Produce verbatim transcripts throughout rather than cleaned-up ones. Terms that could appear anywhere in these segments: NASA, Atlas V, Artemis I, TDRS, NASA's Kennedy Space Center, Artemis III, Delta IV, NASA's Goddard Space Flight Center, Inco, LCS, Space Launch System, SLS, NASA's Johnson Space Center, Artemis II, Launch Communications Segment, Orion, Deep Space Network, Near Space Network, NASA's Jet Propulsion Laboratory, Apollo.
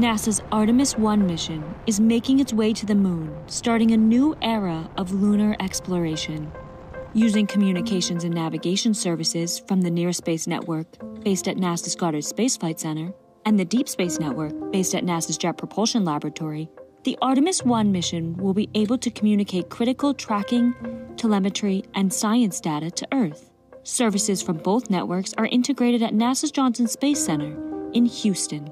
NASA's Artemis one mission is making its way to the moon, starting a new era of lunar exploration. Using communications and navigation services from the Near Space Network, based at NASA's Goddard Space Flight Center, and the Deep Space Network, based at NASA's Jet Propulsion Laboratory, the Artemis one mission will be able to communicate critical tracking, telemetry, and science data to Earth. Services from both networks are integrated at NASA's Johnson Space Center in Houston.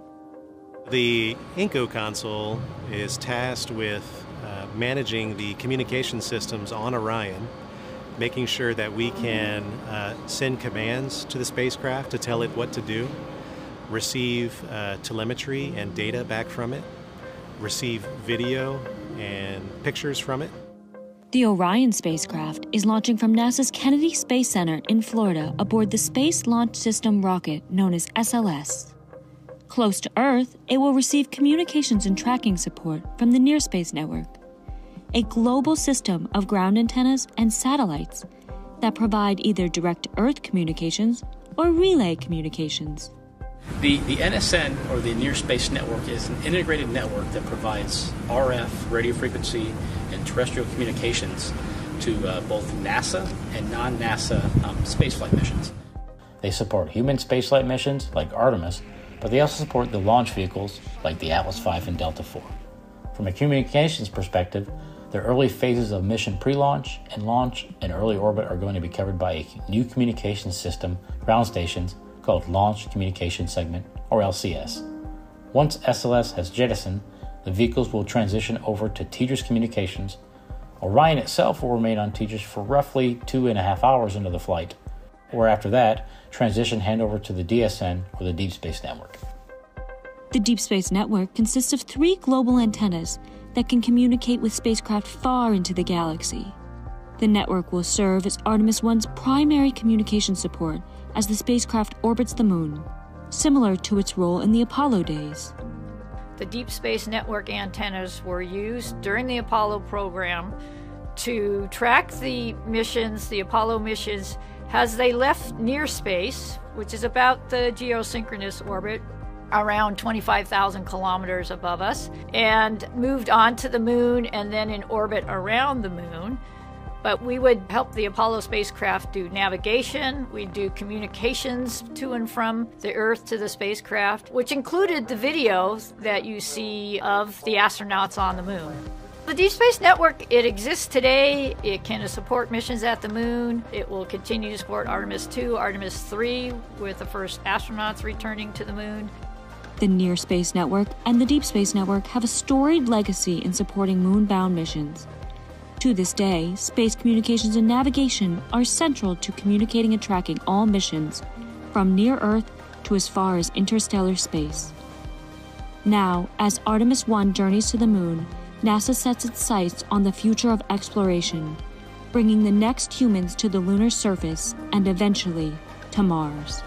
The Inco console is tasked with uh, managing the communication systems on Orion, making sure that we can uh, send commands to the spacecraft to tell it what to do, receive uh, telemetry and data back from it, receive video and pictures from it. The Orion spacecraft is launching from NASA's Kennedy Space Center in Florida aboard the Space Launch System rocket known as S L S. Close to Earth, it will receive communications and tracking support from the Near Space Network, a global system of ground antennas and satellites that provide either direct-to-Earth communications or relay communications. The, the N S N, or the Near Space Network, is an integrated network that provides R F, radio frequency, and terrestrial communications to uh, both NASA and non-NASA um, spaceflight missions. They support human spaceflight missions, like Artemis, but they also support the launch vehicles like the Atlas five and Delta four. From a communications perspective, the early phases of mission pre-launch and launch and early orbit are going to be covered by a new communications system, ground stations, called Launch Communications Segment, or L C S. Once S L S has jettisoned, the vehicles will transition over to T D R S communications. Orion itself will remain on T D R S for roughly two and a half hours into the flight, or after that, transition handover to the D S N, or the Deep Space Network. The Deep Space Network consists of three global antennas that can communicate with spacecraft far into the galaxy. The network will serve as Artemis one's primary communication support as the spacecraft orbits the moon, similar to its role in the Apollo days. The Deep Space Network antennas were used during the Apollo program to track the missions, the Apollo missions, as they left near space, which is about the geosynchronous orbit, around twenty-five thousand kilometers above us, and moved on to the moon and then in orbit around the moon. But we would help the Apollo spacecraft do navigation, we'd do communications to and from the Earth to the spacecraft, which included the videos that you see of the astronauts on the moon. The Deep Space Network, it exists today. It can support missions at the moon. It will continue to support Artemis two, Artemis three, with the first astronauts returning to the moon. The Near Space Network and the Deep Space Network have a storied legacy in supporting moon-bound missions. To this day, space communications and navigation are central to communicating and tracking all missions, from near Earth to as far as interstellar space. Now, as Artemis one journeys to the moon, NASA sets its sights on the future of exploration, bringing the next humans to the lunar surface and eventually to Mars.